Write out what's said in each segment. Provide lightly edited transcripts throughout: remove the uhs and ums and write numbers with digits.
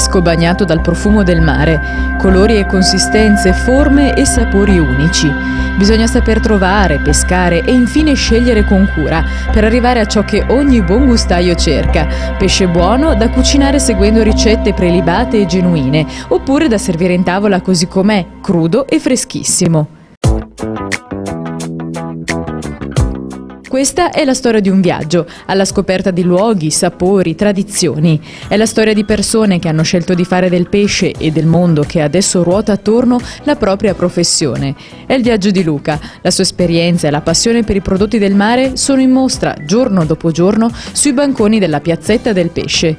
fresco bagnato dal profumo del mare, colori e consistenze, forme e sapori unici. Bisogna saper trovare, pescare e infine scegliere con cura per arrivare a ciò che ogni buon gustaio cerca: pesce buono da cucinare seguendo ricette prelibate e genuine, oppure da servire in tavola così com'è, crudo e freschissimo. Questa è la storia di un viaggio, alla scoperta di luoghi, sapori, tradizioni. È la storia di persone che hanno scelto di fare del pesce e del mondo che adesso ruota attorno la propria professione. È il viaggio di Luca. La sua esperienza e la passione per i prodotti del mare sono in mostra, giorno dopo giorno, sui banconi della Piazzetta del Pesce.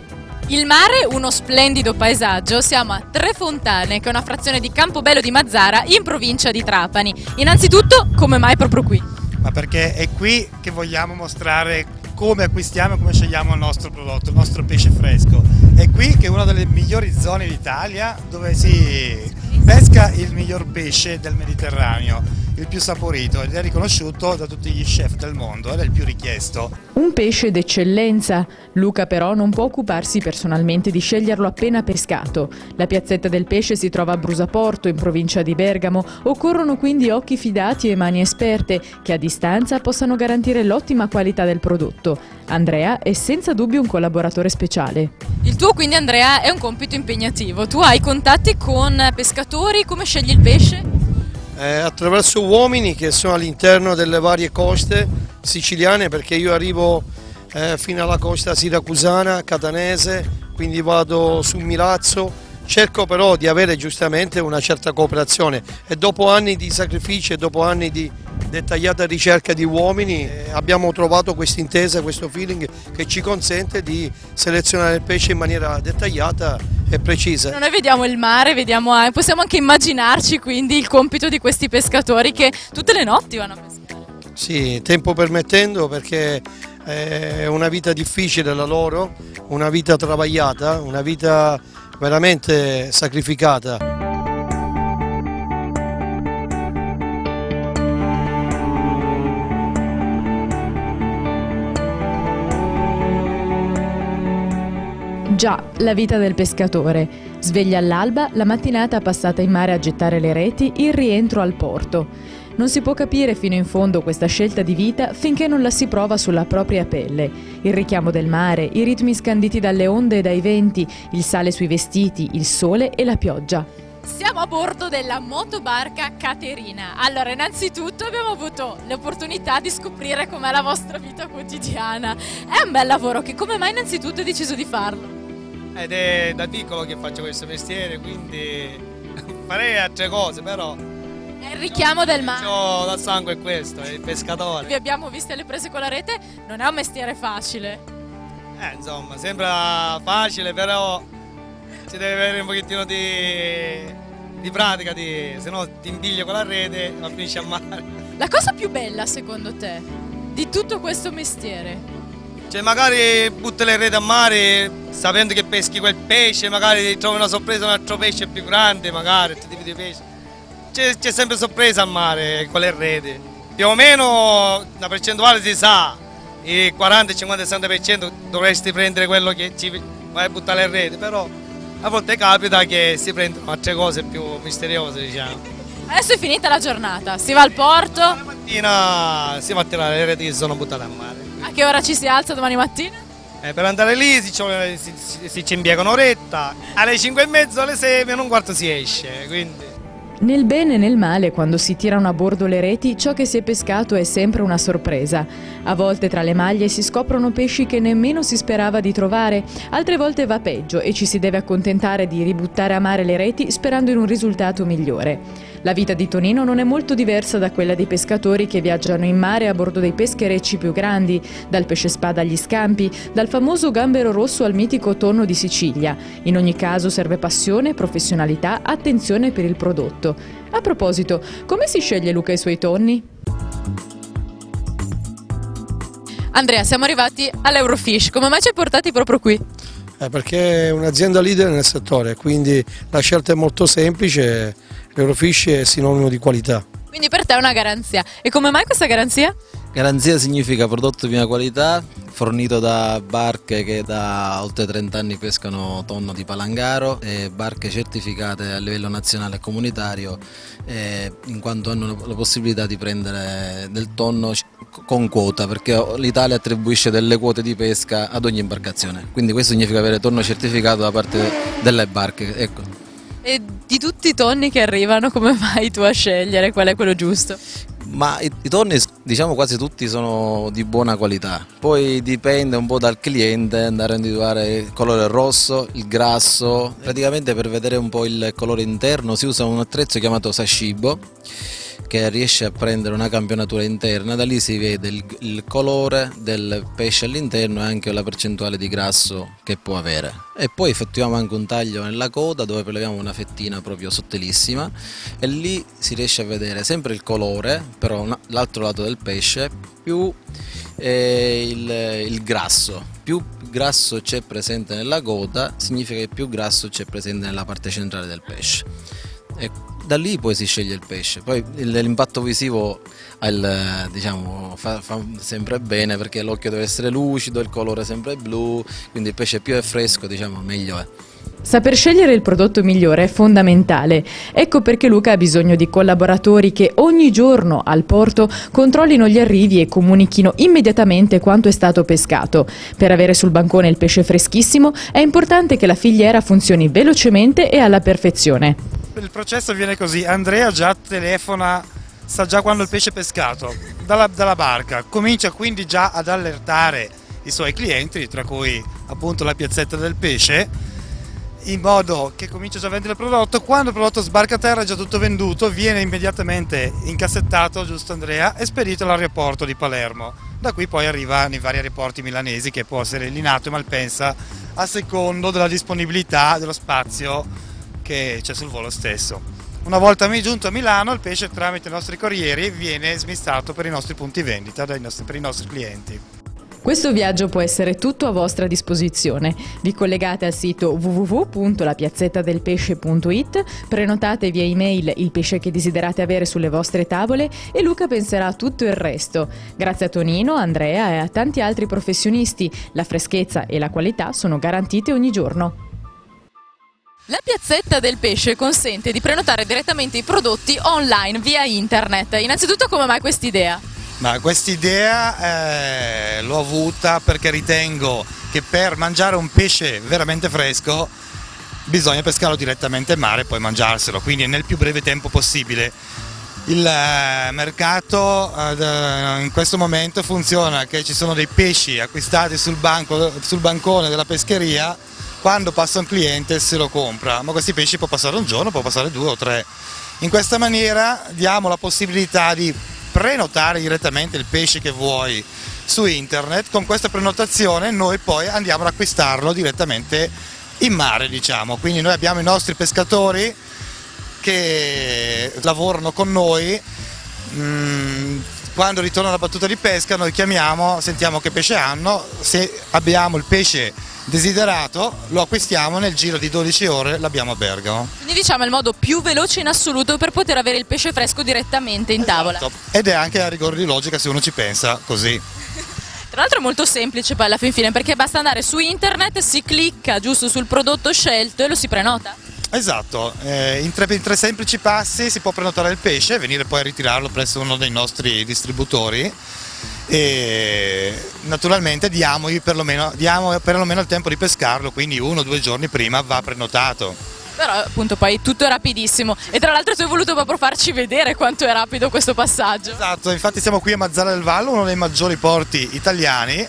Il mare, uno splendido paesaggio. Siamo a Tre Fontane, che è una frazione di Campobello di Mazara, in provincia di Trapani. Innanzitutto, come mai proprio qui? Ma perché è qui che vogliamo mostrare come acquistiamo e come scegliamo il nostro prodotto, il nostro pesce fresco. È qui che è una delle migliori zone d'Italia dove si pesca il miglior pesce del Mediterraneo, il più saporito ed è riconosciuto da tutti gli chef del mondo ed è il più richiesto. Un pesce d'eccellenza. Luca però non può occuparsi personalmente di sceglierlo appena pescato. La Piazzetta del Pesce si trova a Brusaporto, in provincia di Bergamo. Occorrono quindi occhi fidati e mani esperte che a distanza possano garantire l'ottima qualità del prodotto. Andrea è senza dubbio un collaboratore speciale. Il tuo quindi, Andrea, è un compito impegnativo. Tu hai contatti con pescatori, come scegli il pesce? Attraverso uomini che sono all'interno delle varie coste siciliane, perché io arrivo fino alla costa siracusana, catanese, quindi vado su Milazzo, cerco però di avere giustamente una certa cooperazione e dopo anni di sacrifici e dopo anni di dettagliata ricerca di uomini abbiamo trovato questa intesa, questo feeling che ci consente di selezionare il pesce in maniera dettagliata e precisa. Noi vediamo il mare, vediamo, possiamo anche immaginarci quindi il compito di questi pescatori che tutte le notti vanno a pescare. Sì, tempo permettendo, perché è una vita difficile la loro, una vita travagliata, una vita veramente sacrificata. Già, la vita del pescatore. Sveglia all'alba, la mattinata passata in mare a gettare le reti, il rientro al porto. Non si può capire fino in fondo questa scelta di vita finché non la si prova sulla propria pelle. Il richiamo del mare, i ritmi scanditi dalle onde e dai venti, il sale sui vestiti, il sole e la pioggia. Siamo a bordo della motobarca Caterina. Allora, innanzitutto abbiamo avuto l'opportunità di scoprire com'è la vostra vita quotidiana. È un bel lavoro, che come mai innanzitutto hai deciso di farlo? Ed è da piccolo che faccio questo mestiere, quindi farei altre cose, però è il richiamo del mare. La sangue è questo, è il pescatore. Vi abbiamo viste alle prese con la rete, non è un mestiere facile. Insomma, sembra facile, però ci deve avere un pochettino di pratica, se no ti impiglio con la rete e non finisci a mare. La cosa più bella, secondo te, di tutto questo mestiere? Cioè, magari butti le reti a mare sapendo che peschi quel pesce, magari trovi una sorpresa, un altro pesce più grande, magari altri tipi di pesce. C'è sempre sorpresa a mare con le reti. Più o meno la percentuale si sa, il 40, 50, 60% dovresti prendere quello che ci vai a buttare le reti, però a volte capita che si prendono altre cose più misteriose, diciamo. Adesso è finita la giornata, si va al porto. La mattina si va a tirare le reti che si sono buttate a mare. A che ora ci si alza domani mattina? Per andare lì ci impiega un'oretta, alle 5:30, alle 6, meno un quarto si esce, quindi. Nel bene e nel male, quando si tirano a bordo le reti, ciò che si è pescato è sempre una sorpresa. A volte tra le maglie si scoprono pesci che nemmeno si sperava di trovare, altre volte va peggio e ci si deve accontentare di ributtare a mare le reti sperando in un risultato migliore. La vita di Tonino non è molto diversa da quella dei pescatori che viaggiano in mare a bordo dei pescherecci più grandi, dal pesce spada agli scampi, dal famoso gambero rosso al mitico tonno di Sicilia. In ogni caso serve passione, professionalità, attenzione per il prodotto. A proposito, come si sceglie Luca e i suoi tonni? Andrea, siamo arrivati all'Eurofish, come mai ci hai portati proprio qui? Perché è un'azienda leader nel settore, quindi la scelta è molto semplice, l'Eurofish è sinonimo di qualità. Quindi per te è una garanzia, e come mai questa garanzia? Garanzia significa prodotto di una qualità, fornito da barche che da oltre 30 anni pescano tonno di palangaro e barche certificate a livello nazionale e comunitario, in quanto hanno la possibilità di prendere del tonno con quota, perché l'Italia attribuisce delle quote di pesca ad ogni imbarcazione, quindi questo significa avere tonno certificato da parte delle barche. Ecco. E di tutti i tonni che arrivano, come fai tu a scegliere qual è quello giusto? Ma i tonni, diciamo, quasi tutti sono di buona qualità, poi dipende un po' dal cliente andare a individuare il colore rosso, il grasso. Praticamente per vedere un po' il colore interno si usa un attrezzo chiamato sashibo, che riesce a prendere una campionatura interna, da lì si vede il colore del pesce all'interno e anche la percentuale di grasso che può avere. E poi effettuiamo anche un taglio nella coda, dove preleviamo una fettina proprio sottilissima, e lì si riesce a vedere sempre il colore, però l'altro lato del pesce, più il grasso. Più grasso c'è presente nella coda significa che più grasso c'è presente nella parte centrale del pesce. E da lì poi si sceglie il pesce. Poi l'impatto visivo fa sempre bene, perché l'occhio deve essere lucido, il colore sempre blu, quindi il pesce più è fresco, diciamo, meglio è. Saper scegliere il prodotto migliore è fondamentale. Ecco perché Luca ha bisogno di collaboratori che ogni giorno al porto controllino gli arrivi e comunichino immediatamente quanto è stato pescato. Per avere sul bancone il pesce freschissimo è importante che la filiera funzioni velocemente e alla perfezione. Il processo viene così: Andrea già telefona, sa già quando il pesce è pescato, dalla barca, comincia quindi già ad allertare i suoi clienti, tra cui appunto La Piazzetta del Pesce, in modo che comincia già a vendere il prodotto. Quando il prodotto sbarca a terra è già tutto venduto, viene immediatamente incassettato, giusto Andrea, e spedito all'aeroporto di Palermo. Da qui poi arriva nei vari aeroporti milanesi, che può essere Linate e Malpensa, a secondo della disponibilità dello spazio che c'è sul volo stesso. Una volta giunto a Milano, il pesce tramite i nostri corrieri viene smistato per i nostri punti vendita, per i nostri clienti. Questo viaggio può essere tutto a vostra disposizione. Vi collegate al sito www.lapiazzettadelpesce.it, prenotate via email il pesce che desiderate avere sulle vostre tavole e Luca penserà a tutto il resto. Grazie a Tonino, Andrea e a tanti altri professionisti, la freschezza e la qualità sono garantite ogni giorno. La Piazzetta del Pesce consente di prenotare direttamente i prodotti online via internet. Innanzitutto, come mai quest'idea? Ma quest'idea l'ho avuta perché ritengo che per mangiare un pesce veramente fresco bisogna pescarlo direttamente in mare e poi mangiarselo, quindi nel più breve tempo possibile. Il mercato in questo momento funziona che ci sono dei pesci acquistati sul bancone della pescheria, quando passa un cliente se lo compra, ma questi pesci può passare un giorno, può passare 2 o 3. In questa maniera diamo la possibilità di prenotare direttamente il pesce che vuoi su internet. Con questa prenotazione noi poi andiamo ad acquistarlo direttamente in mare, diciamo, quindi noi abbiamo i nostri pescatori che lavorano con noi, quando ritorna la battuta di pesca noi chiamiamo, sentiamo che pesce hanno, se abbiamo il pesce desiderato lo acquistiamo, nel giro di 12 ore l'abbiamo a Bergamo. Quindi diciamo è il modo più veloce in assoluto per poter avere il pesce fresco direttamente in tavola. Esatto. Ed è anche a rigore di logica, se uno ci pensa così. Tra l'altro è molto semplice poi alla fin fine, perché basta andare su internet, si clicca giusto sul prodotto scelto e lo si prenota. Esatto, in tre semplici passi si può prenotare il pesce e venire poi a ritirarlo presso uno dei nostri distributori. E naturalmente diamo perlomeno il tempo di pescarlo, quindi 1 o 2 giorni prima va prenotato. Però appunto poi tutto è rapidissimo, e tra l'altro tu hai voluto proprio farci vedere quanto è rapido questo passaggio. Esatto, infatti siamo qui a Mazara del Vallo, uno dei maggiori porti italiani,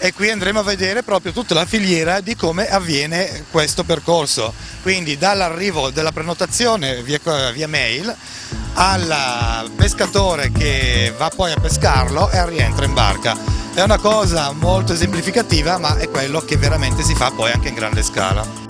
e qui andremo a vedere proprio tutta la filiera di come avviene questo percorso, quindi dall'arrivo della prenotazione via mail al pescatore che va poi a pescarlo e rientra in barca. È una cosa molto esemplificativa, ma è quello che veramente si fa poi anche in grande scala.